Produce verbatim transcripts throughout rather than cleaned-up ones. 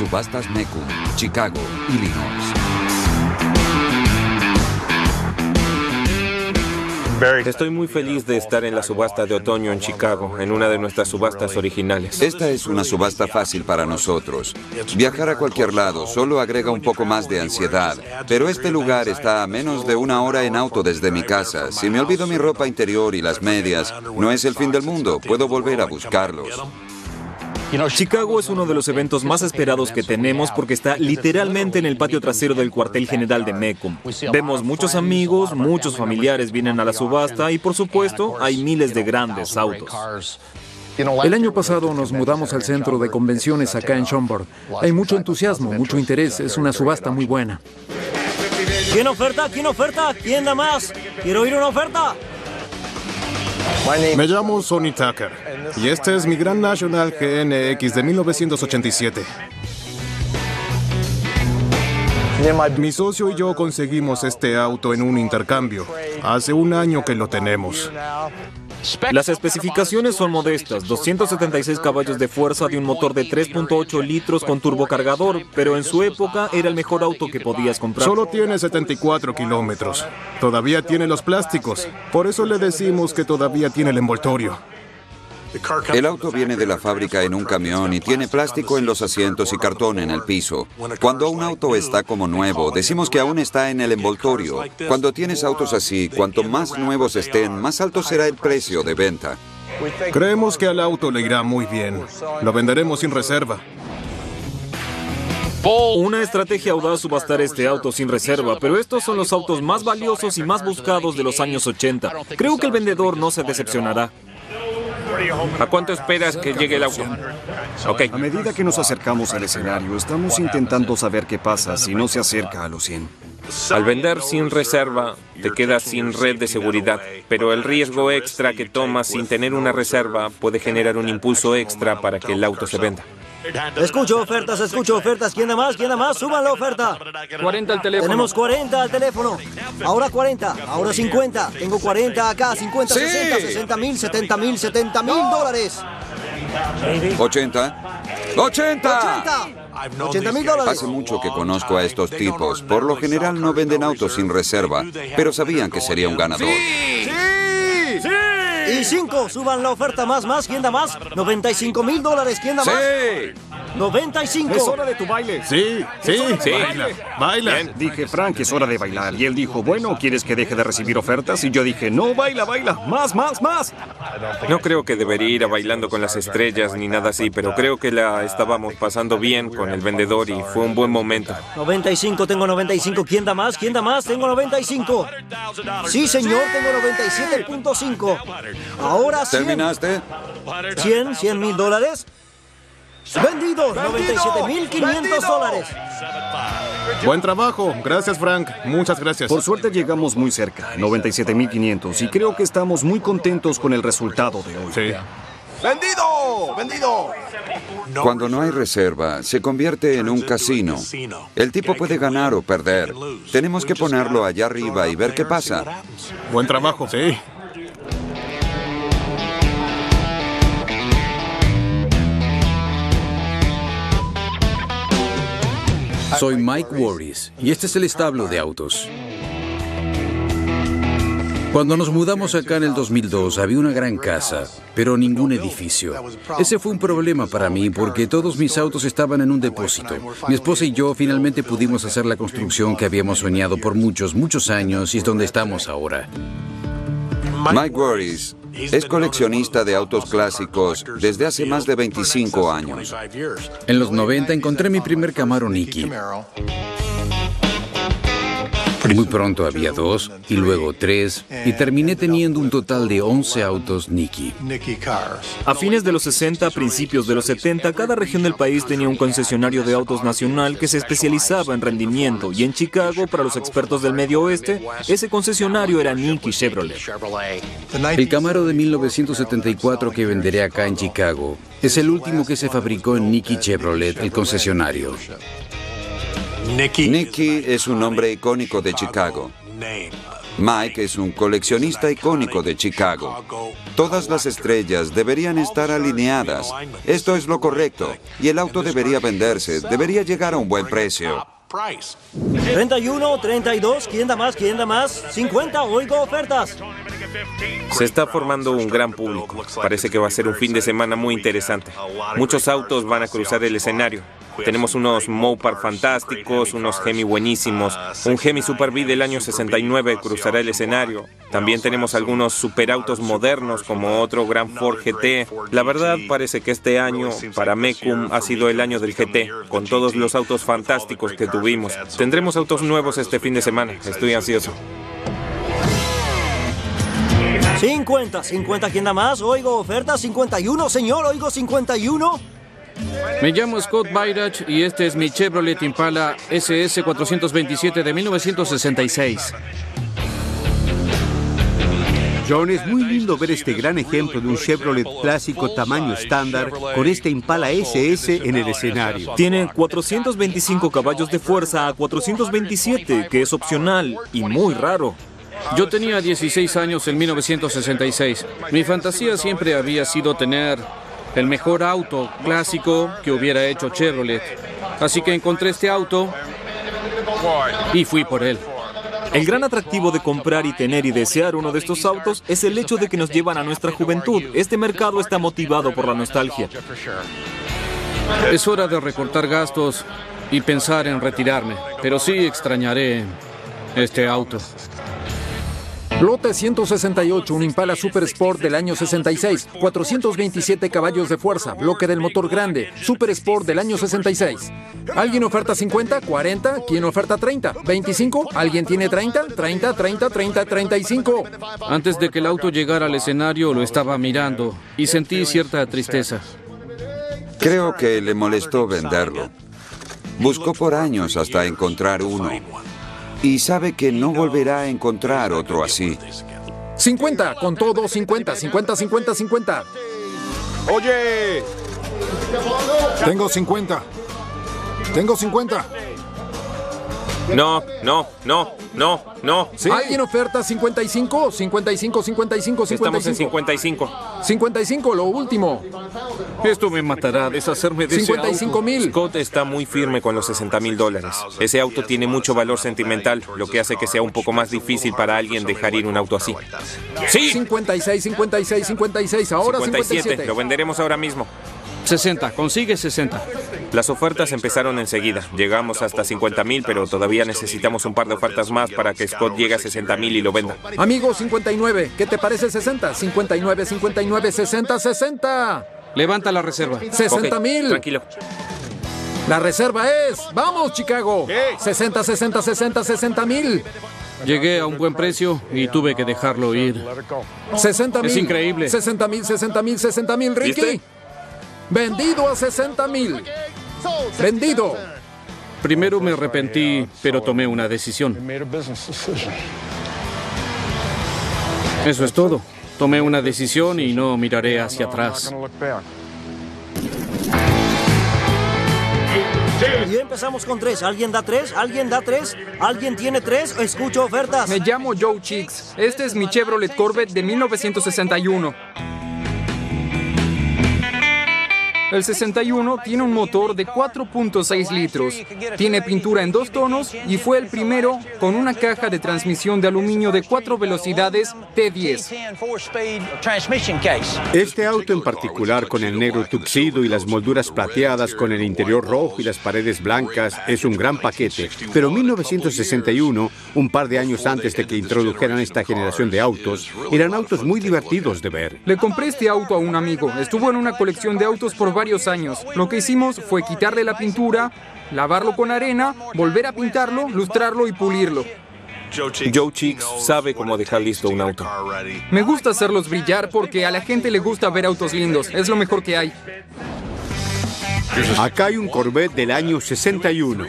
Subastas Mecum, Chicago, Illinois. Estoy muy feliz de estar en la subasta de otoño en Chicago, en una de nuestras subastas originales. Esta es una subasta fácil para nosotros. Viajar a cualquier lado solo agrega un poco más de ansiedad, pero este lugar está a menos de una hora en auto desde mi casa. Si me olvido mi ropa interior y las medias, no es el fin del mundo, puedo volver a buscarlos. Chicago es uno de los eventos más esperados que tenemos porque está literalmente en el patio trasero del cuartel general de Mecum. Vemos muchos amigos, muchos familiares vienen a la subasta y, por supuesto, hay miles de grandes autos. El año pasado nos mudamos al centro de convenciones acá en Schomburg. Hay mucho entusiasmo, mucho interés. Es una subasta muy buena. ¿Quién oferta? ¿Quién oferta? ¿Quién da más? Quiero oír una oferta. Me llamo Sonny Tucker y este es mi Grand National G N X de mil novecientos ochenta y siete. Mi socio y yo conseguimos este auto en un intercambio. Hace un año que lo tenemos. Las especificaciones son modestas, doscientos setenta y seis caballos de fuerza de un motor de tres punto ocho litros con turbocargador, pero en su época era el mejor auto que podías comprar. Solo tiene setenta y cuatro kilómetros. Todavía tiene los plásticos, por eso le decimos que todavía tiene el envoltorio. El auto viene de la fábrica en un camión y tiene plástico en los asientos y cartón en el piso. Cuando un auto está como nuevo, decimos que aún está en el envoltorio. Cuando tienes autos así, cuanto más nuevos estén, más alto será el precio de venta. Creemos que al auto le irá muy bien. Lo venderemos sin reserva. Una estrategia audaz subastar este auto sin reserva, pero estos son los autos más valiosos y más buscados de los años ochenta. Creo que el vendedor no se decepcionará. ¿A cuánto esperas que llegue el auto? Okay. A medida que nos acercamos al escenario, estamos intentando saber qué pasa si no se acerca a los cien. Al vender sin reserva, te quedas sin red de seguridad, pero el riesgo extra que tomas sin tener una reserva puede generar un impulso extra para que el auto se venda. Escucho ofertas, escucho ofertas. ¿Quién da más? ¿Quién da más? ¡Suban la oferta! cuarenta al teléfono. Tenemos cuarenta al teléfono. Ahora cuarenta, ahora cincuenta. Tengo cuarenta acá, cincuenta, sí. sesenta, sesenta mil, setenta mil, setenta mil dólares. ochenta. ¡ochenta! ochenta mil dólares. Hace mucho que conozco a estos tipos. Por lo general no venden autos sin reserva, pero sabían que sería un ganador. ¡Sí! ¡Sí! ¡Sí! Y cinco, suban la oferta más, más, ¿quién da más? noventa y cinco mil dólares, ¿quién da más? ¡Sí! noventa y cinco. Es hora de tu baile. Sí, sí, sí. Baila, baila. Bien. Dije, Frank, es hora de bailar. Y él dijo, bueno, ¿quieres que deje de recibir ofertas? Y yo dije, no, baila, baila. Más, más, más. No creo que debería ir a Bailando con las Estrellas ni nada así, pero creo que la estábamos pasando bien con el vendedor y fue un buen momento. noventa y cinco, tengo noventa y cinco. ¿Quién da más? ¿Quién da más? Tengo noventa y cinco. Sí, señor, tengo noventa y siete punto cinco. Ahora cien. ¿Terminaste? cien, cien mil dólares. ¡Vendidos! ¡noventa y siete mil quinientos dólares! Buen trabajo. Gracias, Frank. Muchas gracias. Por suerte llegamos muy cerca. noventa y siete mil quinientos. Y creo que estamos muy contentos con el resultado de hoy. Sí. ¡Vendido! ¡Vendido! Cuando no hay reserva, se convierte en un casino. El tipo puede ganar o perder. Tenemos que ponerlo allá arriba y ver qué pasa. Buen trabajo. Sí. Soy Mike Worries y este es el establo de autos. Cuando nos mudamos acá en el dos mil dos, había una gran casa, pero ningún edificio. Ese fue un problema para mí porque todos mis autos estaban en un depósito. Mi esposa y yo finalmente pudimos hacer la construcción que habíamos soñado por muchos, muchos años y es donde estamos ahora. Mike Worries es coleccionista de autos clásicos desde hace más de veinticinco años. En los noventa encontré mi primer Camaro Nickey. Muy pronto había dos, y luego tres, y terminé teniendo un total de once autos Nickey. A fines de los sesenta, a principios de los setenta, cada región del país tenía un concesionario de autos nacional que se especializaba en rendimiento, y en Chicago, para los expertos del medio oeste, ese concesionario era Nickey Chevrolet. El Camaro de mil novecientos setenta y cuatro que venderé acá en Chicago es el último que se fabricó en Nickey Chevrolet, el concesionario. Nickey es un nombre icónico de Chicago. Mike es un coleccionista icónico de Chicago. Todas las estrellas deberían estar alineadas. Esto es lo correcto. Y el auto debería venderse, debería llegar a un buen precio. treinta y uno, treinta y dos, ¿quién da más? ¿Quién da más? cincuenta, oigo ofertas. Se está formando un gran público. Parece que va a ser un fin de semana muy interesante. Muchos autos van a cruzar el escenario. Tenemos unos Mopar fantásticos, unos Hemi buenísimos. Un Hemi Super B del año sesenta y nueve cruzará el escenario. También tenemos algunos superautos modernos como otro gran Ford G T. La verdad parece que este año para Mecum ha sido el año del G T, con todos los autos fantásticos que tuvimos. Tendremos autos nuevos este fin de semana. Estoy ansioso. cincuenta, cincuenta, ¿quién da más? Oigo oferta, cincuenta y uno, señor, oigo cincuenta y uno. Me llamo Scott Byrach y este es mi Chevrolet Impala S S cuatrocientos veintisiete de mil novecientos sesenta y seis. John, es muy lindo ver este gran ejemplo de un Chevrolet clásico tamaño estándar con este Impala S S en el escenario. Tiene cuatrocientos veinticinco caballos de fuerza a cuatrocientos veintisiete, que es opcional y muy raro. Yo tenía dieciséis años en mil novecientos sesenta y seis. Mi fantasía siempre había sido tener el mejor auto clásico que hubiera hecho Chevrolet. Así que encontré este auto y fui por él. El gran atractivo de comprar y tener y desear uno de estos autos es el hecho de que nos llevan a nuestra juventud. Este mercado está motivado por la nostalgia. Es hora de recortar gastos y pensar en retirarme, pero sí extrañaré este auto. Lote ciento sesenta y ocho, un Impala Super Sport del año sesenta y seis, cuatrocientos veintisiete caballos de fuerza, bloque del motor grande, Super Sport del año sesenta y seis. ¿Alguien oferta cincuenta? ¿cuarenta? ¿Quién oferta treinta? ¿veinticinco? ¿Alguien tiene treinta? ¿treinta? ¿treinta? ¿treinta? ¿treinta y cinco? Antes de que el auto llegara al escenario, lo estaba mirando y sentí cierta tristeza. Creo que le molestó venderlo. Buscó por años hasta encontrar uno. Y sabe que no volverá a encontrar otro así. cincuenta, con todo, cincuenta, cincuenta, cincuenta, cincuenta. Oye. Tengo cincuenta. Tengo cincuenta. No, no, no, no, no. ¿Sí? ¿Alguien oferta cincuenta y cinco? cincuenta y cinco, cincuenta y cinco, cincuenta y cinco. Estamos en cincuenta y cinco. cincuenta y cinco, lo último. Esto me matará, deshacerme de cincuenta y cinco mil. Scott está muy firme con los sesenta mil dólares. Ese auto tiene mucho valor sentimental, lo que hace que sea un poco más difícil para alguien dejar ir un auto así. ¡Sí! cincuenta y seis, cincuenta y seis, cincuenta y seis, ahora cincuenta y siete. cincuenta y siete, lo venderemos ahora mismo. sesenta, consigue sesenta. Las ofertas empezaron enseguida. Llegamos hasta cincuenta mil, pero todavía necesitamos un par de ofertas más para que Scott llegue a sesenta mil y lo venda. Amigo, cincuenta y nueve, ¿qué te parece sesenta? cincuenta y nueve, cincuenta y nueve, sesenta, sesenta. Levanta la reserva. sesenta mil. Tranquilo. La reserva es... ¡Vamos, Chicago! sesenta, sesenta, sesenta, sesenta mil. Llegué a un buen precio y tuve que dejarlo ir. sesenta mil. Es increíble. sesenta mil, sesenta mil, sesenta mil, Ricky. ¿Viste? Vendido a sesenta mil. Vendido. Primero me arrepentí, pero tomé una decisión. Eso es todo. Tomé una decisión y no miraré hacia atrás. Y empezamos con tres. ¿Alguien da tres? ¿Alguien da tres? ¿Alguien tiene tres? Escucho ofertas. Me llamo Joe Chicks. Este es mi Chevrolet Corvette de mil novecientos sesenta y uno. El sesenta y uno tiene un motor de cuatro punto seis litros, tiene pintura en dos tonos y fue el primero con una caja de transmisión de aluminio de cuatro velocidades T diez. Este auto en particular, con el negro tuxedo y las molduras plateadas, con el interior rojo y las paredes blancas, es un gran paquete. Pero mil novecientos sesenta y uno, un par de años antes de que introdujeran esta generación de autos, eran autos muy divertidos de ver. Le compré este auto a un amigo, estuvo en una colección de autos por varios años. Lo que hicimos fue quitarle la pintura, lavarlo con arena, volver a pintarlo, lustrarlo y pulirlo. Joe Chicks sabe cómo dejar listo un auto. Me gusta hacerlos brillar porque a la gente le gusta ver autos lindos. Es lo mejor que hay. Acá hay un Corvette del año sesenta y uno.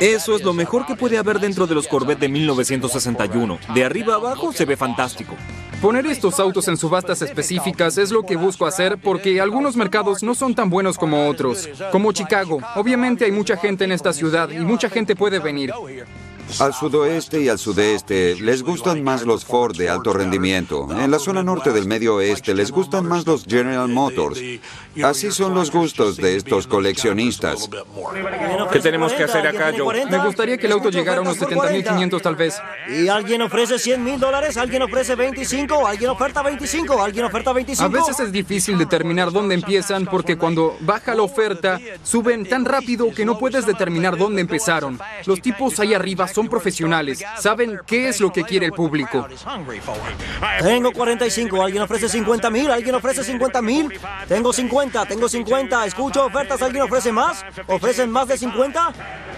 Eso es lo mejor que puede haber dentro de los Corvette de mil novecientos sesenta y uno. De arriba abajo se ve fantástico. Poner estos autos en subastas específicas es lo que busco hacer porque algunos mercados no son tan buenos como otros, como Chicago. Obviamente hay mucha gente en esta ciudad y mucha gente puede venir. Al sudoeste y al sudeste les gustan más los Ford de alto rendimiento. En la zona norte del medio oeste les gustan más los General Motors. Así son los gustos de estos coleccionistas. ¿Qué tenemos que hacer acá, Joe? Me gustaría que el auto llegara a unos setenta mil quinientos tal vez. Y alguien ofrece cien mil dólares, alguien ofrece veinticinco, alguien oferta veinticinco, alguien oferta veinticinco. A veces es difícil determinar dónde empiezan porque cuando baja la oferta, suben tan rápido que no puedes determinar dónde empezaron. Los tipos ahí arriba son profesionales, saben qué es lo que quiere el público. Tengo cuarenta y cinco, alguien ofrece cincuenta mil, alguien ofrece cincuenta mil. Tengo cincuenta, tengo cincuenta, escucho ofertas, alguien ofrece más, ofrecen más de cincuenta.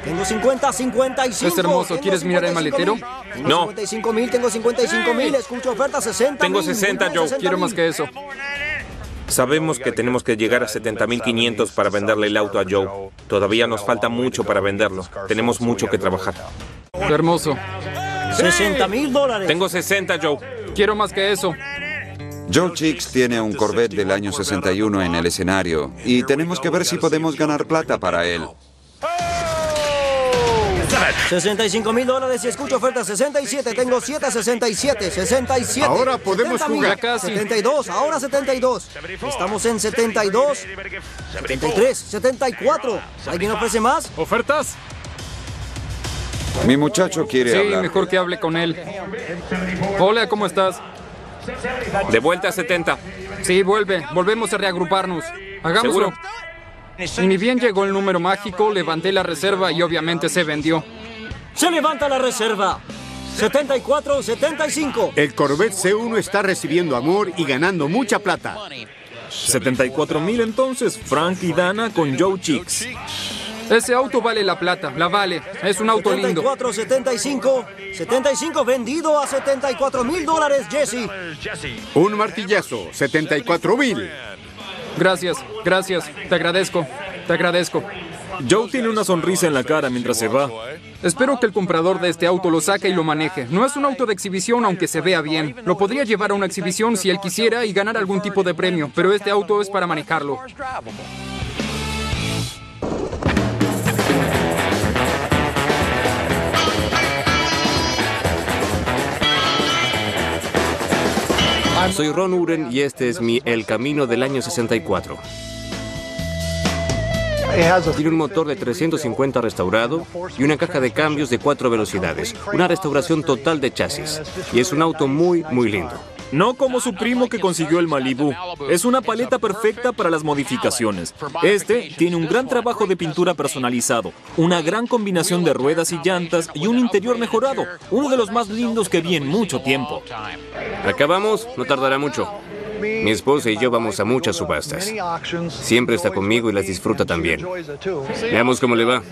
Tengo cincuenta, cincuenta y cinco. Es hermoso, ¿quieres mirar el maletero? No. cincuenta y cinco mil, tengo cincuenta y cinco mil, escucho ofertas, sesenta mil. Tengo sesenta, Joe, quiero más que eso. Sabemos que tenemos que llegar a setenta mil quinientos para venderle el auto a Joe. Todavía nos falta mucho para venderlo. Tenemos mucho que trabajar. Hermoso. sesenta mil dólares. Tengo sesenta, Joe. Quiero más que eso. Joe Chicks tiene un Corvette del año sesenta y uno en el escenario y tenemos que ver si podemos ganar plata para él. sesenta y cinco mil dólares y escucho oferta sesenta y siete, tengo siete sesenta y siete, sesenta y siete. Ahora podemos jugar casi. setenta y dos, ahora setenta y dos. Estamos en setenta y dos, setenta y tres, setenta y cuatro. ¿Alguien ofrece más? ¿Ofertas? Mi muchacho quiere hablar. Sí, mejor que hable con él. Hola, ¿cómo estás? De vuelta a setenta. Sí, vuelve. Volvemos a reagruparnos. Hagámoslo. Y ni bien llegó el número mágico, levanté la reserva y obviamente se vendió. ¡Se levanta la reserva! setenta y cuatro, setenta y cinco. El Corvette C uno está recibiendo amor y ganando mucha plata. setenta y cuatro mil entonces, Frank y Dana con Joe Chicks. Ese auto vale la plata, la vale. Es un auto lindo. setenta y cuatro, setenta y cinco, setenta y cinco vendido a setenta y cuatro mil dólares, Jesse. Un martillazo, setenta y cuatro mil. Gracias, gracias, te agradezco, te agradezco. Joe tiene una sonrisa en la cara mientras se va. Espero que el comprador de este auto lo saque y lo maneje. No es un auto de exhibición, aunque se vea bien. Lo podría llevar a una exhibición si él quisiera y ganar algún tipo de premio, pero este auto es para manejarlo. Soy Ron Uren y este es mi El Camino del año sesenta y cuatro. Tiene un motor de trescientos cincuenta restaurado y una caja de cambios de cuatro velocidades. Una restauración total de chasis. Y es un auto muy, muy lindo. No como su primo que consiguió el Malibu. Es una paleta perfecta para las modificaciones. Este tiene un gran trabajo de pintura personalizado, una gran combinación de ruedas y llantas y un interior mejorado. Uno de los más lindos que vi en mucho tiempo. Acabamos, no tardará mucho. Mi esposa y yo vamos a muchas subastas. Siempre está conmigo y las disfruta también. Veamos cómo le va.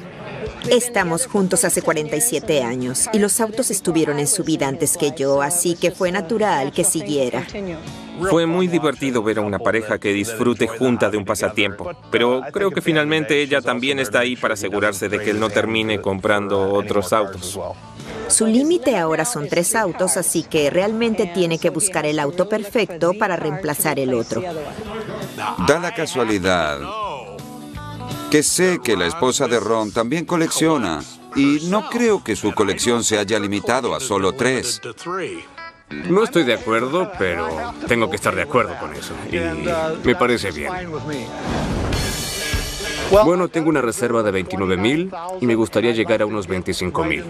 Estamos juntos hace cuarenta y siete años y los autos estuvieron en su vida antes que yo, así que fue natural que siguiera. Fue muy divertido ver a una pareja que disfrute junta de un pasatiempo, pero creo que finalmente ella también está ahí para asegurarse de que él no termine comprando otros autos. Su límite ahora son tres autos, así que realmente tiene que buscar el auto perfecto para reemplazar el otro. Da la casualidad que sé que la esposa de Ron también colecciona y no creo que su colección se haya limitado a solo tres. No estoy de acuerdo, pero tengo que estar de acuerdo con eso y me parece bien. Bueno, tengo una reserva de veintinueve mil y me gustaría llegar a unos veinticinco mil.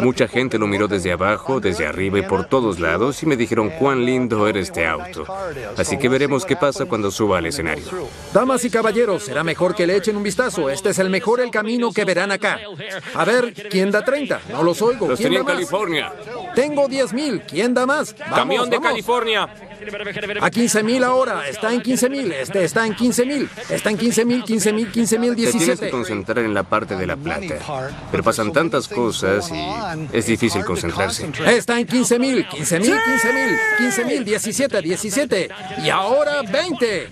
Mucha gente lo miró desde abajo, desde arriba y por todos lados y me dijeron cuán lindo era este auto. Así que veremos qué pasa cuando suba al escenario. Damas y caballeros, será mejor que le echen un vistazo. Este es el mejor El Camino que verán acá. A ver, ¿quién da treinta? No los oigo. Los tenía en California. Tengo diez mil. ¿Quién da más? Vamos, camión de vamos. California. A quince mil ahora. Está en quince mil. Este está en quince mil. Está en quince mil, quince mil, quince mil, diecisiete. Te tienes que concentrar en la parte de la plata. Pero pasan tantas cosas y es difícil concentrarse. Está en quince mil, quince mil, quince mil, quince mil, diecisiete, diecisiete. Y ahora veinte.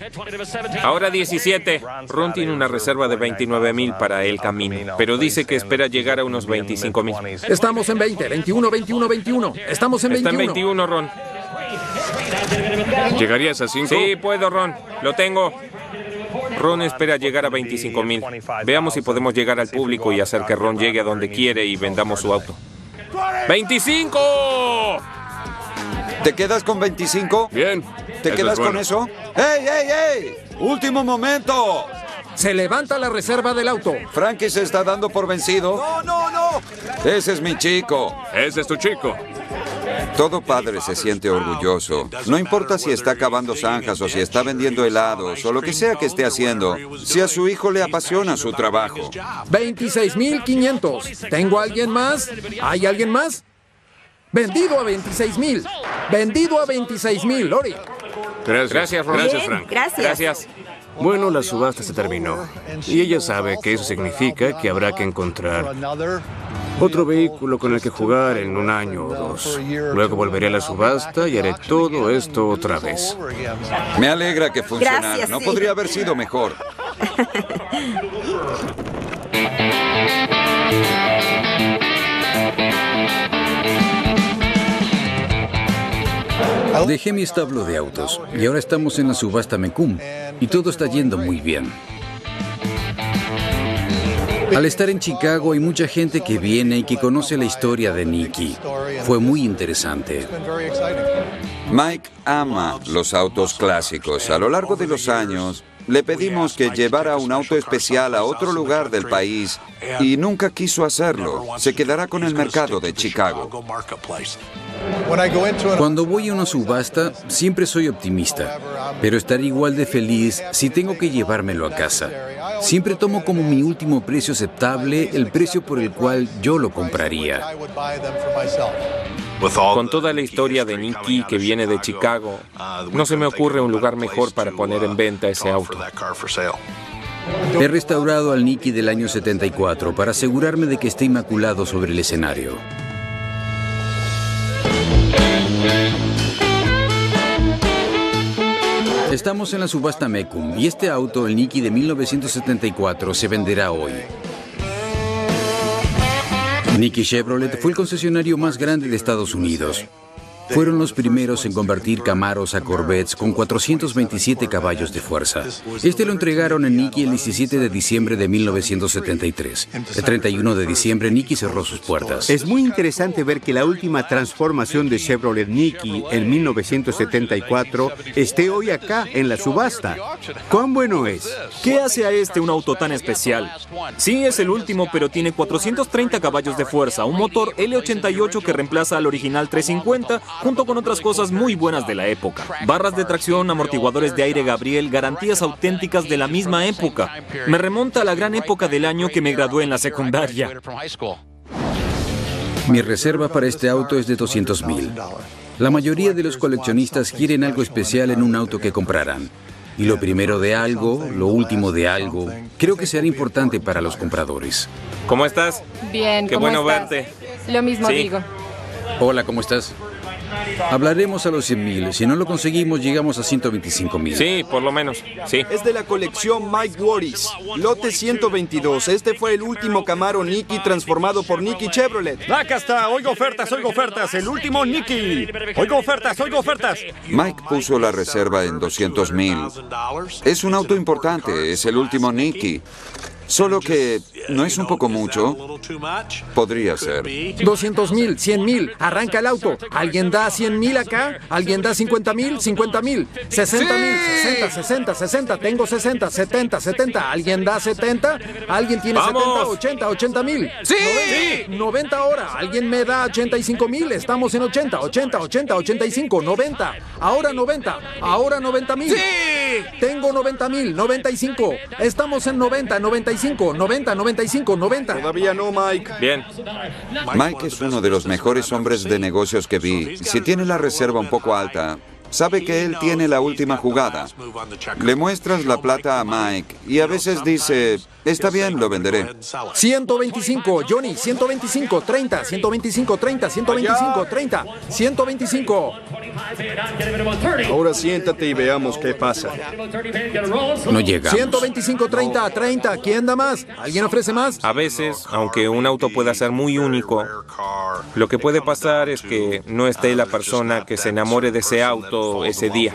Ahora diecisiete. Ron tiene una reserva de veintinueve mil para El Camino, pero dice que espera llegar a unos veinticinco mil. Estamos en veinte, veintiuno, veintiuno, veintiuno. Estamos en veintiuno. Está en veintiuno, Ron. ¿Llegarías a cinco? Sí, puedo, Ron. Lo tengo. Ron espera llegar a veinticinco mil. Veamos si podemos llegar al público y hacer que Ron llegue a donde quiere y vendamos su auto. ¡veinticinco! ¿Te quedas con veinticinco? Bien. ¿Te quedas con eso? ¡Ey, ey, ey! ¡Último momento! Se levanta la reserva del auto. Frankie se está dando por vencido. ¡No, no, no! Ese es mi chico. Ese es tu chico. Todo padre se siente orgulloso. No importa si está cavando zanjas o si está vendiendo helados o lo que sea que esté haciendo, si a su hijo le apasiona su trabajo. veintiséis mil quinientos. ¿Tengo a alguien más? ¿Hay alguien más? Vendido a veintiséis mil. Vendido a veintiséis mil, Lori. Gracias, gracias, Ron. Gracias, Frank. Gracias. Gracias. Bueno, la subasta se terminó. Y ella sabe que eso significa que habrá que encontrar otro vehículo con el que jugar en un año o dos. Luego volveré a la subasta y haré todo esto otra vez. Me alegra que funcionara. Gracias, no sí. podría haber sido mejor. Dejé mi establo de autos y ahora estamos en la subasta Mecum y todo está yendo muy bien. Al estar en Chicago hay mucha gente que viene y que conoce la historia de Nickey. Fue muy interesante. Mike ama los autos clásicos. A lo largo de los años le pedimos que llevara un auto especial a otro lugar del país y nunca quiso hacerlo. Se quedará con el mercado de Chicago. Cuando voy a una subasta, siempre soy optimista, pero estaré igual de feliz si tengo que llevármelo a casa. Siempre tomo como mi último precio aceptable el precio por el cual yo lo compraría. Con toda la historia de Nickey que viene de Chicago, no se me ocurre un lugar mejor para poner en venta ese auto. He restaurado al Nickey del año setenta y cuatro para asegurarme de que esté inmaculado sobre el escenario. Estamos en la subasta Mecum y este auto, el Nickey de mil novecientos setenta y cuatro, se venderá hoy. Nickey Chevrolet fue el concesionario más grande de Estados Unidos. Fueron los primeros en convertir Camaros a Corvettes con cuatrocientos veintisiete caballos de fuerza. Este lo entregaron a Nickey el diecisiete de diciembre de mil novecientos setenta y tres. El treinta y uno de diciembre, Nickey cerró sus puertas. Es muy interesante ver que la última transformación de Chevrolet Nickey en mil novecientos setenta y cuatro esté hoy acá, en la subasta. ¿Cuán bueno es? ¿Qué hace a este un auto tan especial? Sí, es el último, pero tiene cuatrocientos treinta caballos de fuerza, un motor L ochenta y ocho que reemplaza al original trescientos cincuenta, junto con otras cosas muy buenas de la época. Barras de tracción, amortiguadores de aire Gabriel, garantías auténticas de la misma época. Me remonta a la gran época del año que me gradué en la secundaria. Mi reserva para este auto es de doscientos mil. La mayoría de los coleccionistas quieren algo especial en un auto que comprarán. Y lo primero de algo, lo último de algo, creo que será importante para los compradores. ¿Cómo estás? Bien, ¿cómo estás? Qué bueno verte. Lo mismo digo. Hola, ¿cómo estás? Hablaremos a los cien mil. Si no lo conseguimos, llegamos a ciento veinticinco mil. Sí, por lo menos. Sí. Es de la colección Mike Worries. Lote ciento veintidós. Este fue el último Camaro Nickey transformado por Nickey Chevrolet. Acá está. Oigo ofertas, oigo ofertas. El último Nickey. Oigo ofertas, oigo ofertas. Mike puso la reserva en doscientos mil. Es un auto importante. Es el último Nickey. Solo que, ¿no es un poco mucho? Podría ser. doscientos mil, cien mil, arranca el auto. ¿Alguien da cien mil acá? ¿Alguien da cincuenta mil? cincuenta mil, sesenta mil, sesenta, sesenta, sesenta. Tengo sesenta, setenta, setenta. ¿Alguien da setenta? ¿Alguien tiene ¡vamos! setenta, ochenta, ochenta mil? ¡Sí! noventa, noventa ahora. ¿Alguien me da ochenta y cinco mil? Estamos en ochenta, ochenta, ochenta, ochenta y cinco, noventa. Ahora noventa, ahora noventa mil. ¡Sí! Tengo noventa mil, noventa y cinco. Estamos en noventa, noventa y cinco. noventa, noventa y cinco, noventa. Todavía no, Mike. Bien. Mike es uno de los mejores hombres de negocios que vi. Si tiene la reserva un poco alta, sabe que él tiene la última jugada. Le muestras la plata a Mike y a veces dice, está bien, lo venderé. ciento veinticinco, Johnny, ciento veinticinco, treinta, ciento veinticinco, treinta, ciento veinticinco, treinta, ciento veinticinco. Ahora siéntate y veamos qué pasa. No llegamos. ciento veinticinco, treinta a treinta. ¿Quién da más? ¿Alguien ofrece más? A veces, aunque un auto pueda ser muy único, lo que puede pasar es que no esté la persona que se enamore de ese auto ese día.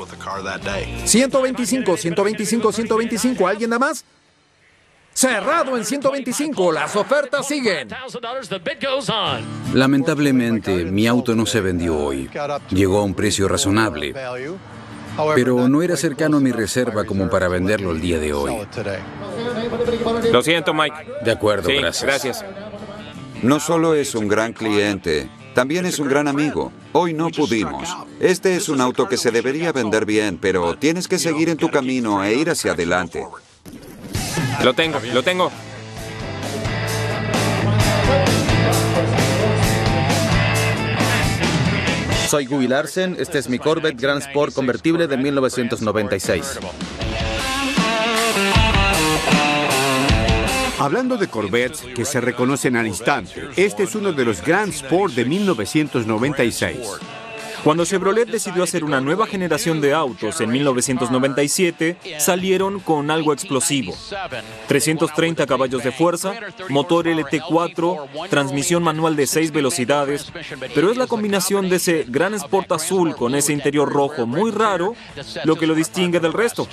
ciento veinticinco, ciento veinticinco, ciento veinticinco. ¿Alguien da más? Cerrado en ciento veinticinco. Las ofertas siguen. Lamentablemente, mi auto no se vendió hoy. Llegó a un precio razonable, pero no era cercano a mi reserva como para venderlo el día de hoy. Lo siento, Mike. De acuerdo, sí, gracias. gracias. No solo es un gran cliente, también es un gran amigo. Hoy no pudimos. Este es un auto que se debería vender bien, pero tienes que seguir en tu camino e ir hacia adelante. Lo tengo, lo tengo. Soy Guy Larsen, este es mi Corvette Grand Sport convertible de mil novecientos noventa y seis. Hablando de Corvettes que se reconocen al instante, este es uno de los Grand Sport de mil novecientos noventa y seis. Cuando Chevrolet decidió hacer una nueva generación de autos en mil novecientos noventa y siete, salieron con algo explosivo. trescientos treinta caballos de fuerza, motor L T cuatro, transmisión manual de seis velocidades, pero es la combinación de ese gran Sport azul con ese interior rojo muy raro lo que lo distingue del resto.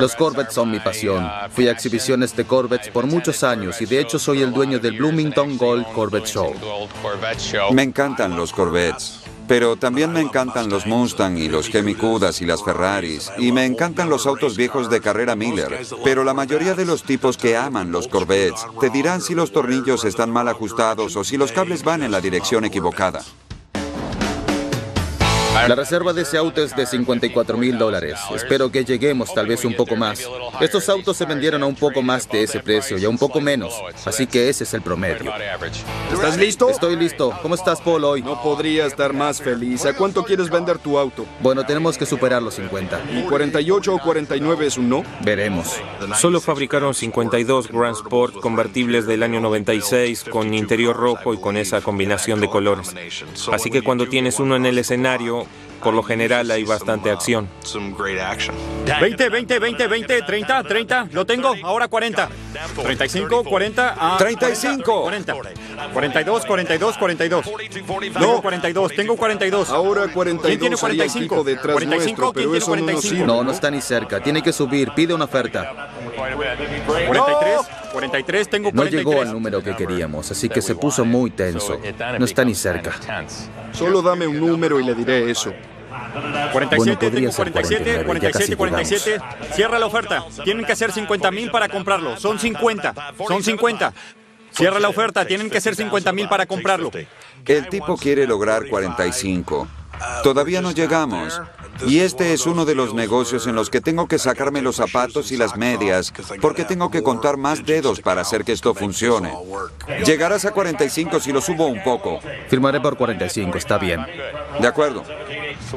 Los Corvettes son mi pasión. Fui a exhibiciones de Corvettes por muchos años y de hecho soy el dueño del Bloomington Gold Corvette Show. Me encantan los Corvettes. Pero también me encantan los Mustang y los Hemi Cudas y las Ferraris. Y me encantan los autos viejos de carrera Miller. Pero la mayoría de los tipos que aman los Corvettes te dirán si los tornillos están mal ajustados o si los cables van en la dirección equivocada. La reserva de ese auto es de cincuenta y cuatro mil dólares. Espero que lleguemos tal vez un poco más. Estos autos se vendieron a un poco más de ese precio y a un poco menos. Así que ese es el promedio. ¿Estás listo? Estoy listo. ¿Cómo estás, Paul, hoy? No podría estar más feliz. ¿A cuánto quieres vender tu auto? Bueno, tenemos que superar los cincuenta. ¿Y cuarenta y ocho o cuarenta y nueve es un no? Veremos. Solo fabricaron cincuenta y dos Grand Sport convertibles del año noventa y seis con interior rojo y con esa combinación de colores. Así que cuando tienes uno en el escenario, por lo general hay bastante acción. veinte, veinte, veinte, veinte, treinta, treinta. Lo tengo, ahora cuarenta. treinta y cinco, cuarenta. treinta y cinco. cuarenta. cuarenta y dos, cuarenta y dos, cuarenta y dos. No, cuarenta y dos, tengo cuarenta y dos. Ahora cuarenta y dos. ¿Quién tiene cuarenta y cinco? cuarenta y cinco, ¿quién tiene cuarenta y cinco? No, no está ni cerca. Tiene que subir, pide una oferta. cuarenta y tres, cuarenta y tres, tengo cuarenta y tres. No llegó al número que queríamos, así que se puso muy tenso. No está ni cerca. Solo dame un número y le diré eso. cuarenta y siete, bueno, cuarenta y siete, cuarenta y siete, cuarenta y siete. Cierra la oferta. Tienen que hacer cincuenta mil para comprarlo. Son cincuenta. Son cincuenta. Cierra la oferta. Tienen que hacer cincuenta mil para comprarlo. El tipo quiere lograr cuarenta y cinco. Todavía no llegamos. Y este es uno de los negocios en los que tengo que sacarme los zapatos y las medias, porque tengo que contar más dedos para hacer que esto funcione. Llegarás a cuarenta y cinco si lo subo un poco. Firmaré por cuarenta y cinco, está bien. De acuerdo.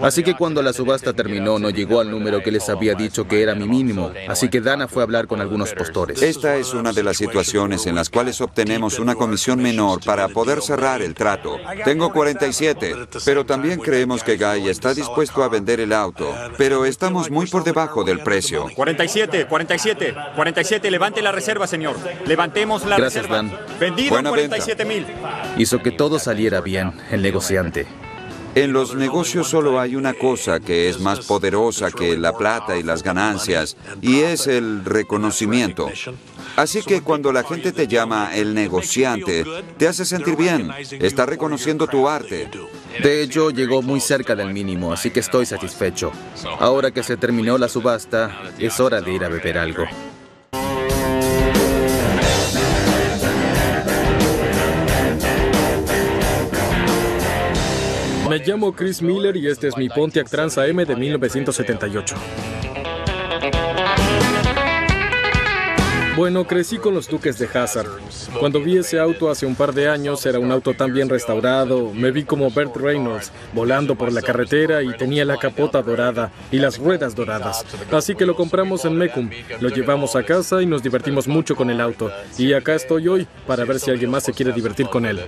Así que cuando la subasta terminó, no llegó al número que les había dicho que era mi mínimo. Así que Dana fue a hablar con algunos postores. Esta es una de las situaciones en las cuales obtenemos una comisión menor para poder cerrar el trato. Tengo cuarenta y siete, pero también creemos que Guy está dispuesto a vender el auto, pero estamos muy por debajo del precio. cuarenta y siete, cuarenta y siete, cuarenta y siete, levante la reserva, señor. Levantemos la Gracias, reserva. Gracias, Dan. Vendido cuarenta y siete mil. Hizo que todo saliera bien, el negociante. En los negocios solo hay una cosa que es más poderosa que la plata y las ganancias, y es el reconocimiento. Así que cuando la gente te llama el negociante, te hace sentir bien, está reconociendo tu arte. De hecho, llegó muy cerca del mínimo, así que estoy satisfecho. Ahora que se terminó la subasta, es hora de ir a beber algo. Me llamo Chris Miller y este es mi Pontiac Trans A M de mil novecientos setenta y ocho. Bueno, crecí con los Duques de Hazzard. Cuando vi ese auto hace un par de años, era un auto tan bien restaurado, me vi como Burt Reynolds, volando por la carretera y tenía la capota dorada y las ruedas doradas. Así que lo compramos en Mecum, lo llevamos a casa y nos divertimos mucho con el auto. Y acá estoy hoy para ver si alguien más se quiere divertir con él.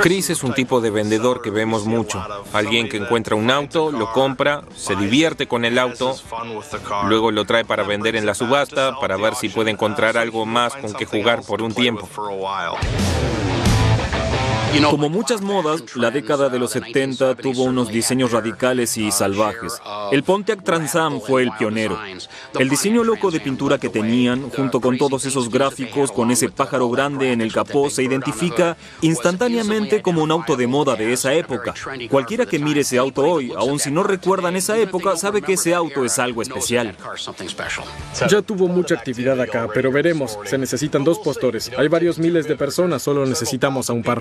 Chris es un tipo de vendedor que vemos mucho. Alguien que encuentra un auto, lo compra, se divierte con el auto, luego lo trae para vender en la subasta, para ver si puede encontrar algo más con que jugar por un tiempo. Como muchas modas, la década de los setenta tuvo unos diseños radicales y salvajes. El Pontiac Trans Am fue el pionero. El diseño loco de pintura que tenían, junto con todos esos gráficos, con ese pájaro grande en el capó, se identifica instantáneamente como un auto de moda de esa época. Cualquiera que mire ese auto hoy, aun si no recuerdan esa época, sabe que ese auto es algo especial. Ya tuvo mucha actividad acá, pero veremos. Se necesitan dos postores. Hay varios miles de personas, solo necesitamos a un par.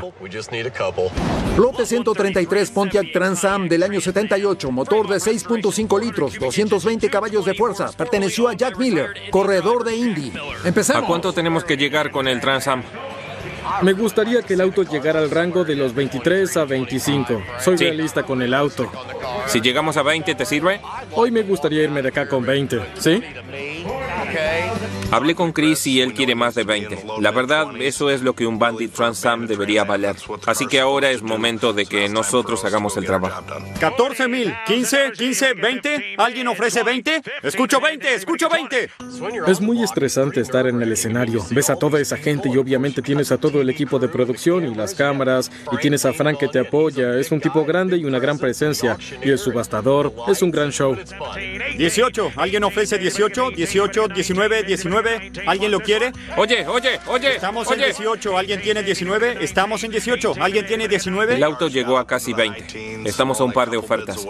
Lote ciento treinta y tres Pontiac Trans Am del año setenta y ocho, motor de seis punto cinco litros, doscientos veinte caballos de fuerza, perteneció a Jack Miller, corredor de Indy. Empezamos. ¿A cuánto tenemos que llegar con el Trans Am? Me gustaría que el auto llegara al rango de los veintitrés a veinticinco. Soy sí. realista con el auto. Si llegamos a veinte, ¿te sirve? Hoy me gustaría irme de acá con veinte, ¿sí? Hablé con Chris y él quiere más de veinte. La verdad, eso es lo que un Bandit Trans Am debería valer. Así que ahora es momento de que nosotros hagamos el trabajo. catorce mil, quince, quince, veinte. ¿Alguien ofrece veinte? Escucho veinte, escucho veinte. Es muy estresante estar en el escenario. Ves a toda esa gente y obviamente tienes a todo el equipo de producción y las cámaras. Y tienes a Frank que te apoya. Es un tipo grande y una gran presencia. Y es subastador. Es un gran show. dieciocho. ¿Alguien ofrece dieciocho? dieciocho, diecinueve, diecinueve. ¿Alguien lo quiere? Oye, oye, oye. Estamos oye. en dieciocho. ¿Alguien tiene diecinueve? Estamos en dieciocho. ¿Alguien tiene diecinueve? El auto llegó a casi veinte. Estamos a un par de ofertas.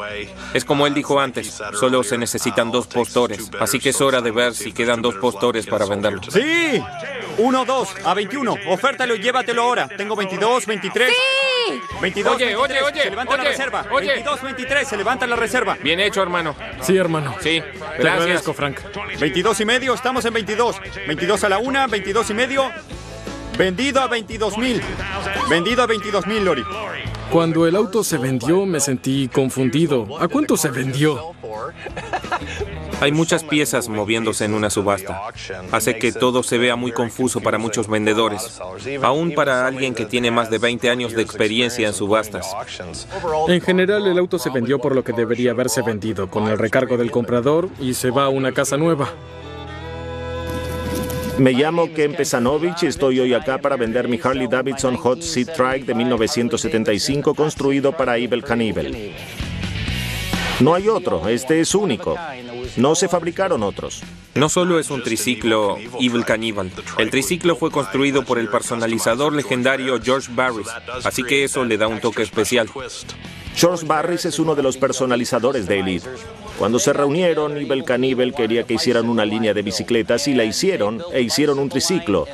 Es como él dijo antes, solo se necesitan dos postores. Así que es hora de ver si quedan dos postores para venderlo. ¡Sí! uno, dos, a veintiuno. Ofértalo y llévatelo ahora. Tengo veintidós, veintitrés. ¡Sí! veintidós, oye, veintitrés. Oye, oye. Se levanta oye, la reserva. Oye. veintidós, veintitrés. Se levanta la reserva. Bien hecho, hermano. Sí, hermano. Sí. Gracias. Te agradezco, Frank. veintidós y medio. Estamos en veintidós. veintidós a la una, veintidós y medio. Vendido a veintidós mil. Vendido a veintidós mil, Lori. Cuando el auto se vendió, me sentí confundido. ¿A cuánto se vendió? Hay muchas piezas moviéndose en una subasta. Hace que todo se vea muy confuso para muchos vendedores. Aún para alguien que tiene más de veinte años de experiencia en subastas. En general, el auto se vendió por lo que debería haberse vendido, con el recargo del comprador y se va a una casa nueva. Me llamo Ken Pesanovich y estoy hoy acá para vender mi Harley Davidson Hot Seat Trike de mil novecientos setenta y cinco construido para Evel Knievel. No hay otro, este es único. No se fabricaron otros. No solo es un triciclo Evel Knievel. El triciclo fue construido por el personalizador legendario George Barris, así que eso le da un toque especial. George Barris es uno de los personalizadores de Elite. Cuando se reunieron, Evel Knievel quería que hicieran una línea de bicicletas y la hicieron, e hicieron un triciclo.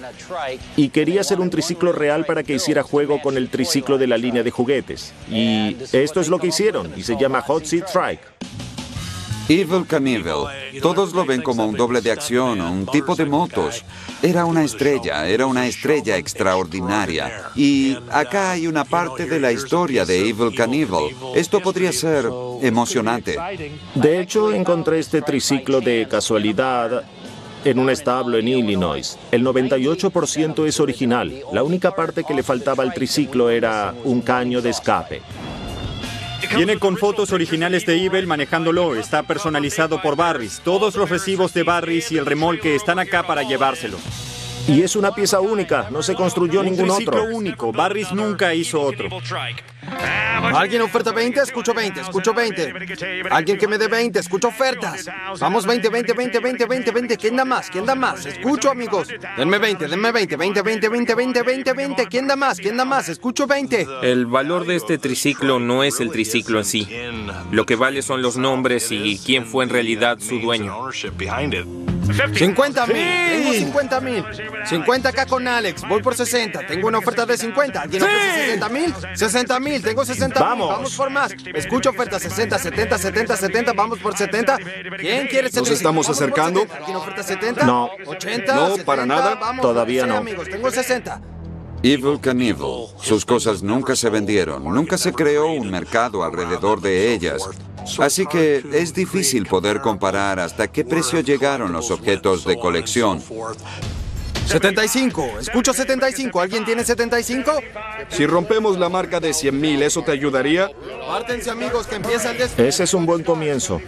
Y quería hacer un triciclo real para que hiciera juego con el triciclo de la línea de juguetes. Y esto es lo que hicieron, y se llama Hot Seat Trike. Evel Knievel. Todos lo ven como un doble de acción, un tipo de motos. Era una estrella, era una estrella extraordinaria. Y acá hay una parte de la historia de Evel Knievel. Esto podría ser emocionante. De hecho, encontré este triciclo de casualidad en un establo en Illinois. El noventa y ocho por ciento es original. La única parte que le faltaba al triciclo era un caño de escape. Viene con fotos originales de Evel manejándolo. Está personalizado por Barris. Todos los recibos de Barris y el remolque están acá para llevárselo. Y es una pieza única. No se construyó ningún otro. Un triciclo único. Barris nunca hizo otro. ¿Alguien oferta veinte? Escucho veinte, escucho veinte. Alguien que me dé veinte, escucho ofertas. Vamos veinte, veinte, veinte, veinte, veinte, veinte. ¿Quién da más? ¿Quién da más? Escucho, amigos. Denme veinte, denme veinte, veinte, veinte, veinte, veinte, veinte, veinte. ¿Quién da más? ¿Quién da más? Escucho veinte. El valor de este triciclo no es el triciclo en sí. Lo que vale son los nombres y quién fue en realidad su dueño. cincuenta mil. Tengo cincuenta mil. cincuenta acá con Alex. Voy por sesenta. Tengo una oferta de cincuenta. ¿Alguien ofrece sesenta mil? sesenta mil. Tengo sesenta mil. Vamos. Vamos por más. Escucho oferta sesenta, setenta, setenta, setenta. Vamos por setenta. ¿Quién quiere setenta? ¿Nos estamos acercando? ¿Alguien oferta setenta? No. ¿ochenta? No, para nada. Todavía no. Amigos, tengo sesenta. Evel Knievel. Sus cosas nunca se vendieron. Nunca se creó un mercado alrededor de ellas. Así que es difícil poder comparar hasta qué precio llegaron los objetos de colección. setenta y cinco. Escucho setenta y cinco. ¿Alguien tiene setenta y cinco? Si rompemos la marca de cien mil, ¿eso te ayudaría? Pártense, amigos, que empieza el desfile. Ese es un buen comienzo.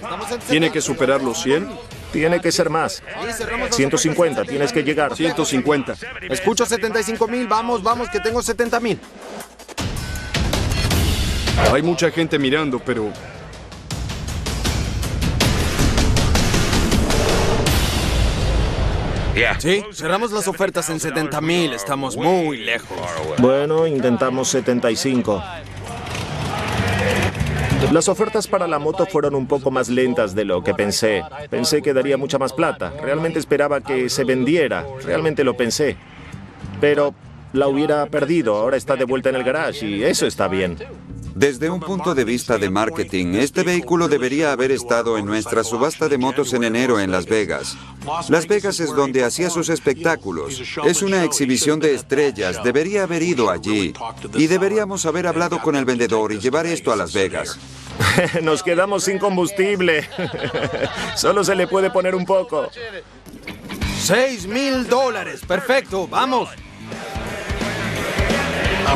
¿Tiene que superar los cien? Tiene que ser más. ciento cincuenta, tienes que llegar. ciento cincuenta. Escucho setenta y cinco mil. Vamos, vamos, que tengo setenta mil. Hay mucha gente mirando, pero... Sí, cerramos las ofertas en setenta mil. Estamos muy lejos. Bueno, intentamos setenta y cinco. Las ofertas para la moto fueron un poco más lentas de lo que pensé. Pensé que daría mucha más plata. Realmente esperaba que se vendiera. Realmente lo pensé. Pero la hubiera perdido. Ahora está de vuelta en el garage y eso está bien. Desde un punto de vista de marketing, este vehículo debería haber estado en nuestra subasta de motos en enero en Las Vegas. Las Vegas es donde hacía sus espectáculos. Es una exhibición de estrellas. Debería haber ido allí. Y deberíamos haber hablado con el vendedor y llevar esto a Las Vegas. Nos quedamos sin combustible. Solo se le puede poner un poco. Seis mil dólares. Perfecto. Vamos.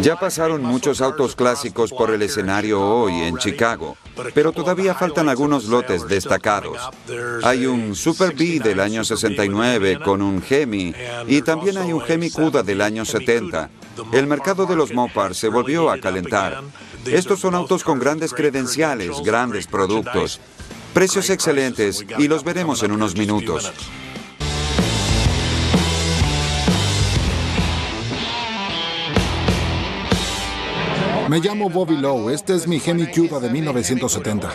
Ya pasaron muchos autos clásicos por el escenario hoy en Chicago, pero todavía faltan algunos lotes destacados. Hay un Super B del año sesenta y nueve con un Hemi, y también hay un Hemi Cuda del año setenta. El mercado de los Mopars se volvió a calentar. Estos son autos con grandes credenciales, grandes productos, precios excelentes, y los veremos en unos minutos. Me llamo Bobby Lowe. Este es mi Hemi Cuda de mil novecientos setenta.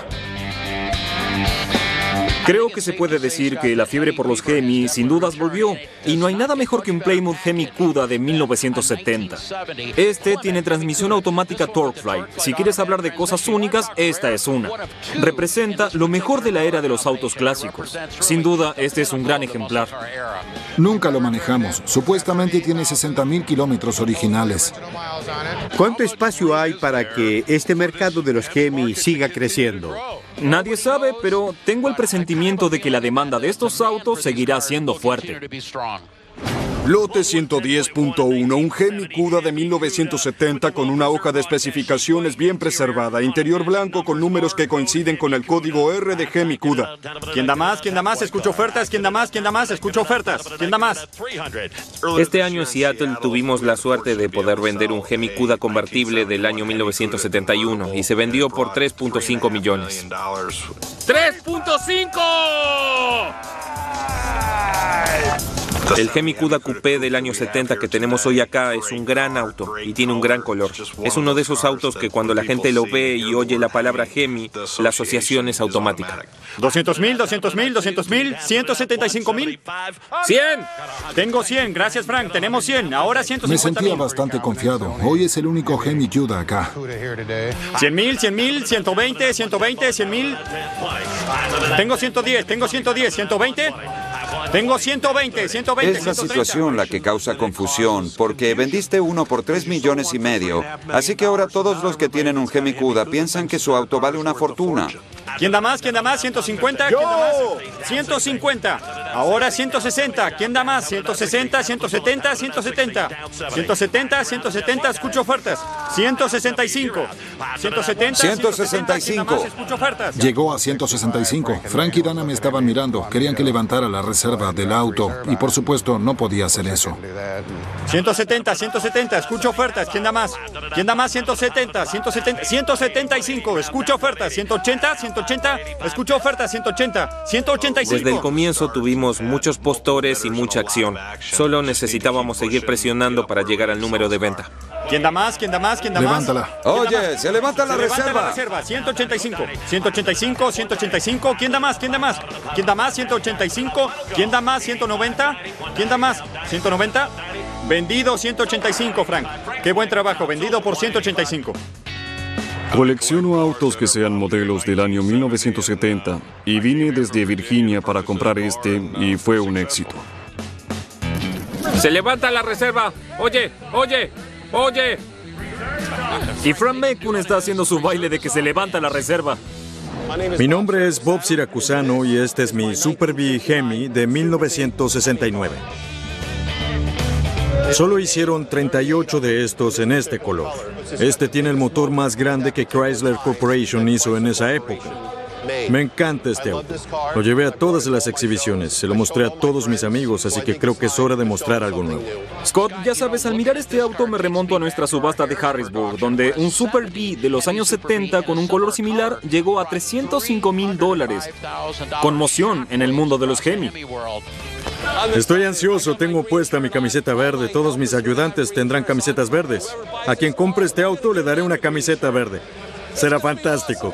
Creo que se puede decir que la fiebre por los Hemi sin dudas volvió. Y no hay nada mejor que un Plymouth Hemi Cuda de mil novecientos setenta. Este tiene transmisión automática Torquefly. Si quieres hablar de cosas únicas, esta es una. Representa lo mejor de la era de los autos clásicos. Sin duda, este es un gran ejemplar. Nunca lo manejamos. Supuestamente tiene sesenta mil kilómetros originales. ¿Cuánto espacio hay para que este mercado de los Hemi siga creciendo? Nadie sabe, pero tengo el presentimiento de que la demanda de estos autos seguirá siendo fuerte. Lote ciento diez punto uno, un Hemi Cuda de mil novecientos setenta con una hoja de especificaciones bien preservada, interior blanco con números que coinciden con el código R de Hemi Cuda. ¿Quién da más? ¿Quién da más? Escucho ofertas. ¿Quién da más? ¿Quién da más? Escucho ofertas. ¿Quién da más? Este año en Seattle tuvimos la suerte de poder vender un Hemi Cuda convertible del año mil novecientos setenta y uno y se vendió por tres punto cinco millones. ¡tres punto cinco! El Hemi Cuda Coupé del año setenta que tenemos hoy acá es un gran auto y tiene un gran color. Es uno de esos autos que cuando la gente lo ve y oye la palabra Hemi, la asociación es automática. doscientos mil, doscientos mil, doscientos mil, ciento setenta y cinco mil. ¡cien! Tengo cien, gracias Frank, tenemos cien, ahora ciento cincuenta mil. Me sentía bastante confiado. Hoy es el único Hemi Cuda acá. cien mil, cien mil, ciento veinte, ciento veinte, cien mil. Tengo ciento diez, tengo ciento diez, ciento veinte. Tengo ciento veinte, ciento veinte, es la situación la que causa confusión, porque vendiste uno por tres millones y medio. Así que ahora todos los que tienen un Hemi Cuda piensan que su auto vale una fortuna. ¿Quién da más? ¿Quién da más? ¿ciento cincuenta? ¿Quién da más? ciento cincuenta. Ahora ciento sesenta. ¿Quién da más? ciento sesenta, ciento setenta, ciento setenta. ciento setenta, ciento setenta, escucho ofertas. ciento sesenta y cinco. ciento setenta, ciento sesenta y cinco. Llegó a ciento sesenta y cinco. Frank y Dana me estaban mirando. Querían que levantara la reserva del auto. Y por supuesto, no podía hacer eso. ciento setenta, ciento setenta, escucho ofertas. ¿Quién da más? ¿Quién da más? ciento setenta, ciento setenta, ciento setenta y cinco. Escucho ofertas. ciento ochenta, ciento ochenta. ciento ochenta, escucho oferta, ciento ochenta, ciento ochenta y cinco. Desde el comienzo tuvimos muchos postores y mucha acción. Solo necesitábamos seguir presionando para llegar al número de venta. ¿Quién da más? ¿Quién da más? ¿Quién da más? Levántala. Oye, se levanta la reserva. Se levanta la reserva, ciento ochenta y cinco, ciento ochenta y cinco, ciento ochenta y cinco. ¿Quién da más? ¿Quién da más? ¿Quién da más? ciento ochenta y cinco. ¿Quién da más? ciento noventa. ¿Quién da más? ciento noventa. Vendido ciento ochenta y cinco, Frank. Qué buen trabajo, vendido por ciento ochenta y cinco. Colecciono autos que sean modelos del año mil novecientos setenta y vine desde Virginia para comprar este y fue un éxito. Se levanta la reserva. Oye, oye, oye. Y Frank Mecum está haciendo su baile de que se levanta la reserva. Mi nombre es Bob Siracusano y este es mi Super B Hemi de mil novecientos sesenta y nueve. Solo hicieron treinta y ocho de estos en este color. Este tiene el motor más grande que Chrysler Corporation hizo en esa época. Me encanta este auto. Lo llevé a todas las exhibiciones, se lo mostré a todos mis amigos, así que creo que es hora de mostrar algo nuevo. Scott, ya sabes, al mirar este auto me remonto a nuestra subasta de Harrisburg, donde un Super B de los años setenta con un color similar llegó a trescientos cinco mil dólares. Conmoción en el mundo de los Hemi. Estoy ansioso, tengo puesta mi camiseta verde, todos mis ayudantes tendrán camisetas verdes. A quien compre este auto le daré una camiseta verde. Será fantástico.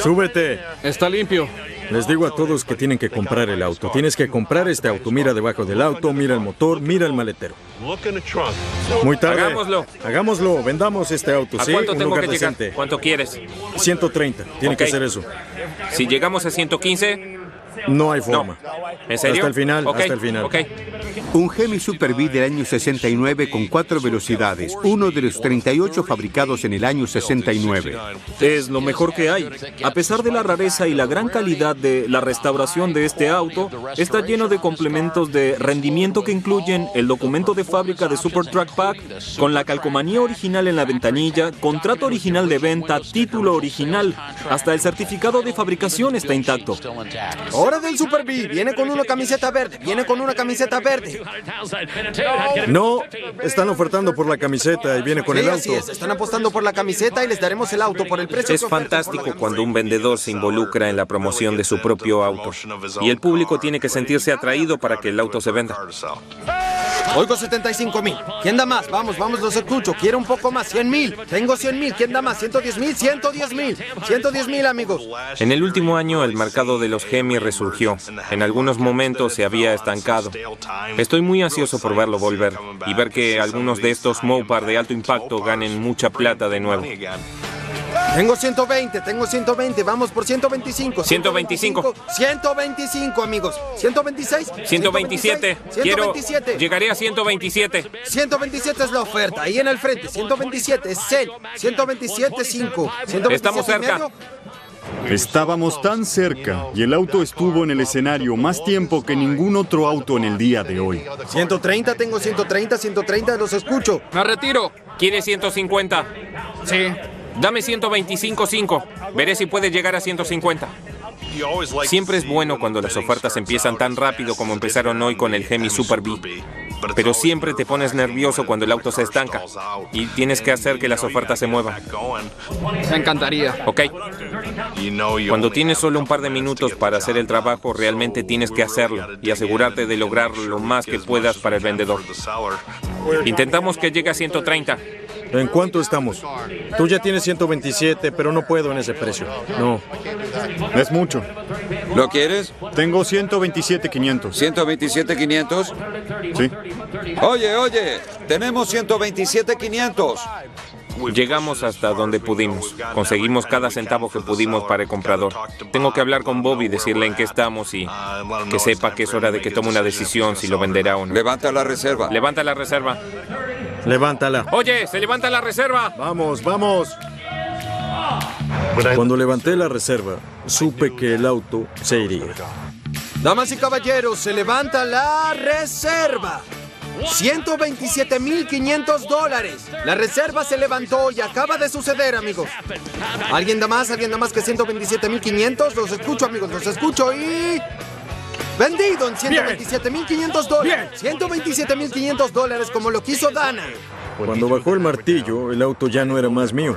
¡Súbete! Está limpio. Les digo a todos que tienen que comprar el auto. Tienes que comprar este auto. Mira debajo del auto, mira el motor, mira el maletero. Muy tarde. Hagámoslo. Hagámoslo. Vendamos este auto, ¿sí? ¿A cuánto tengo que llegar? ¿Cuánto quieres? ciento treinta. Tiene que ser eso. Si llegamos a ciento quince... No hay forma. No. ¿En serio? Hasta el final, okay. hasta el final. Okay. Un Hemi Super B del año sesenta y nueve con cuatro velocidades, uno de los treinta y ocho fabricados en el año sesenta y nueve. Es lo mejor que hay. A pesar de la rareza y la gran calidad de la restauración de este auto, está lleno de complementos de rendimiento que incluyen el documento de fábrica de Super Track Pack, con la calcomanía original en la ventanilla, contrato original de venta, título original, hasta el certificado de fabricación está intacto. ¡Hora del Super B! ¡Viene con una camiseta verde! ¡Viene con una camiseta verde! No, están ofertando por la camiseta y viene con sí, el auto. Sí, es, están apostando por la camiseta y les daremos el auto por el precio. Es fantástico cuando un vendedor se involucra en la promoción de su propio auto. Y el público tiene que sentirse atraído para que el auto se venda. Oigo setenta y cinco mil. ¿Quién da más? Vamos, vamos, los escucho. Quiero un poco más. cien mil. Tengo cien mil. ¿Quién da más? ciento diez mil. ciento diez mil. ciento diez mil, amigos. En el último año, el mercado de los Hemi resurgió. En algunos momentos se había estancado. Estoy muy ansioso por verlo volver y ver que algunos de estos Mopar de alto impacto ganen mucha plata de nuevo. Tengo ciento veinte, tengo ciento veinte, vamos por ciento veinticinco. ciento veinticinco. ciento veinticinco, amigos. ciento veintiséis. ciento veintisiete. Quiero. Llegaré a ciento veintisiete. ciento veintisiete es la oferta, ahí en el frente. ciento veintisiete, es cel. ciento veintisiete, cinco. Estamos cerca. Estábamos tan cerca y el auto estuvo en el escenario más tiempo que ningún otro auto en el día de hoy. ciento treinta, tengo ciento treinta, ciento treinta, los escucho. Me retiro. ¿Quiere ciento cincuenta? Sí. Dame ciento veinticinco, cinco. Veré si puede llegar a ciento cincuenta. Siempre es bueno cuando las ofertas empiezan tan rápido como empezaron hoy con el Hemi Super B. Pero siempre te pones nervioso cuando el auto se estanca y tienes que hacer que las ofertas se muevan. Me encantaría. Ok. Cuando tienes solo un par de minutos para hacer el trabajo, realmente tienes que hacerlo y asegurarte de lograr lo más que puedas para el vendedor. Intentamos que llegue a ciento treinta. ¿En cuánto estamos? Tú ya tienes ciento veintisiete, pero no puedo en ese precio. No. Es mucho. ¿Lo quieres? Tengo ciento veintisiete, quinientos. ¿ciento veintisiete, quinientos? Sí. Oye, oye, tenemos ciento veintisiete, quinientos. Llegamos hasta donde pudimos. Conseguimos cada centavo que pudimos para el comprador. Tengo que hablar con Bobby, decirle en qué estamos y que sepa que es hora de que tome una decisión si lo venderá o no. Levanta la reserva. Levanta la reserva. Levántala. Oye, se levanta la reserva. Vamos, vamos. Cuando levanté la reserva, supe que el auto se iría. Damas y caballeros, se levanta la reserva. ciento veintisiete mil quinientos dólares. La reserva se levantó y acaba de suceder, amigos. ¿Alguien da más? ¿Alguien da más que ciento veintisiete mil quinientos? Los escucho, amigos, los escucho y... Vendido en ciento veintisiete mil quinientos dólares. ciento veintisiete mil quinientos dólares como lo quiso Dana. Cuando bajó el martillo, el auto ya no era más mío.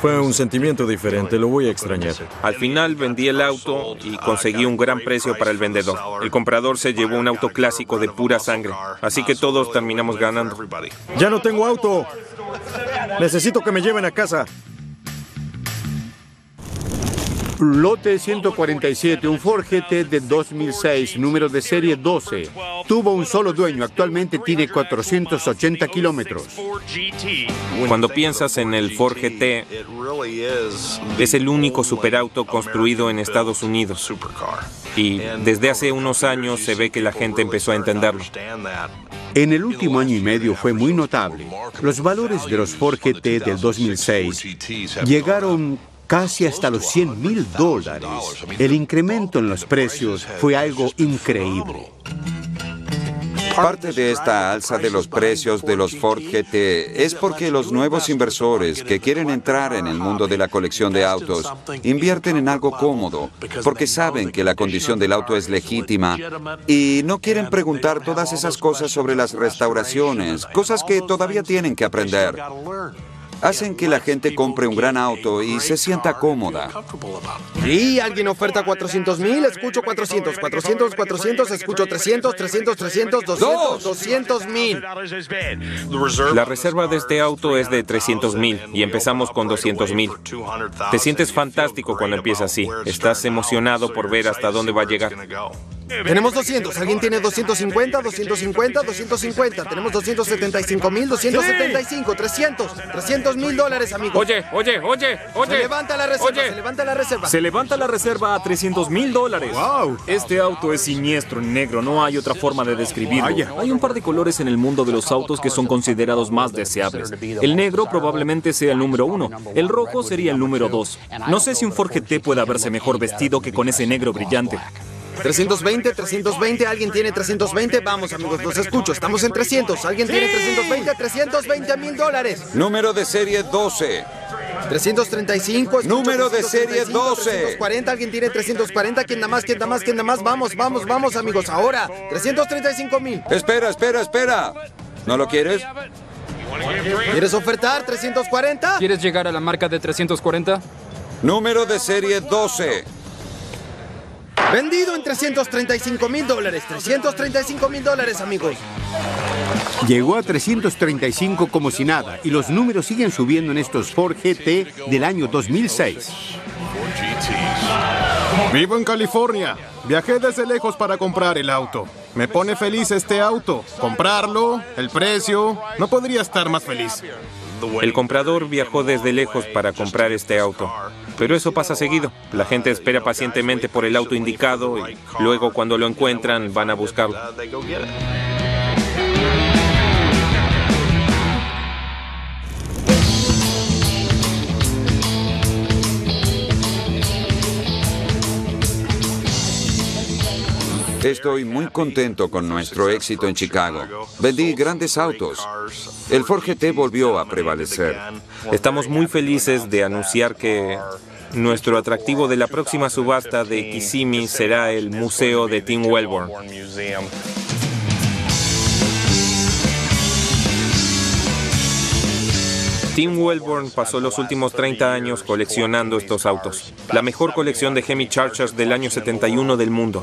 Fue un sentimiento diferente, lo voy a extrañar. Al final vendí el auto y conseguí un gran precio para el vendedor. El comprador se llevó un auto clásico de pura sangre, así que todos terminamos ganando. ¡Ya no tengo auto! Necesito que me lleven a casa. Lote ciento cuarenta y siete, un Ford G T de dos mil seis, número de serie doce. Tuvo un solo dueño, actualmente tiene cuatrocientos ochenta kilómetros. Cuando piensas en el Ford G T, es el único superauto construido en Estados Unidos. Y desde hace unos años se ve que la gente empezó a entenderlo. En el último año y medio fue muy notable. Los valores de los Ford G T del dos mil seis llegaron casi hasta los cien mil dólares. El incremento en los precios fue algo increíble. Parte de esta alza de los precios de los Ford G T es porque los nuevos inversores que quieren entrar en el mundo de la colección de autos invierten en algo cómodo, porque saben que la condición del auto es legítima y no quieren preguntar todas esas cosas sobre las restauraciones, cosas que todavía tienen que aprender. Hacen que la gente compre un gran auto y se sienta cómoda. Sí, alguien oferta cuatrocientos mil, escucho cuatrocientos, cuatrocientos, cuatrocientos, escucho trescientos, trescientos, trescientos, doscientos, doscientos mil. La reserva de este auto es de trescientos mil y empezamos con doscientos mil. Te sientes fantástico cuando empiezas así. Estás emocionado por ver hasta dónde va a llegar. Tenemos doscientos, alguien tiene doscientos cincuenta, doscientos cincuenta, doscientos cincuenta, tenemos doscientos setenta y cinco mil, doscientos setenta y cinco, trescientos, trescientos mil dólares, amigos. Oye, oye, oye, oye. Se levanta la reserva, oye. se levanta la reserva. Se levanta la reserva a trescientos mil dólares. Wow. Este auto es siniestro, negro, no hay otra forma de describirlo. Vaya. Hay un par de colores en el mundo de los autos que son considerados más deseables. El negro probablemente sea el número uno, el rojo sería el número dos. No sé si un Ford G T puede verse mejor vestido que con ese negro brillante. trescientos veinte, trescientos veinte, alguien tiene trescientos veinte, vamos amigos, los escucho, estamos en trescientos, alguien tiene trescientos veinte, trescientos veinte mil dólares. Número de serie doce. trescientos treinta y cinco, escucho, número de serie doce. trescientos cuarenta, alguien tiene trescientos cuarenta, ¿quién da más, quién da más, quién da más? Vamos, vamos, vamos amigos, ahora, trescientos treinta y cinco mil. Espera, espera, espera, ¿no lo quieres? ¿Quieres ofertar trescientos cuarenta? ¿Quieres llegar a la marca de trescientos cuarenta? Número de serie doce. Vendido en trescientos treinta y cinco mil dólares, trescientos treinta y cinco mil dólares, amigos. Llegó a trescientos treinta y cinco como si nada, y los números siguen subiendo en estos Ford G T del año dos mil seis. Vivo en California. Viajé desde lejos para comprar el auto. Me pone feliz este auto. Comprarlo, el precio, no podría estar más feliz. El comprador viajó desde lejos para comprar este auto. Pero eso pasa seguido. La gente espera pacientemente por el auto indicado y luego cuando lo encuentran van a buscarlo. Estoy muy contento con nuestro éxito en Chicago. Vendí grandes autos. El Ford G T volvió a prevalecer. Estamos muy felices de anunciar que nuestro atractivo de la próxima subasta de Kissimmee será el Museo de Tim Wellborn. Tim Wellborn pasó los últimos treinta años coleccionando estos autos. La mejor colección de Hemi Chargers del año setenta y uno del mundo.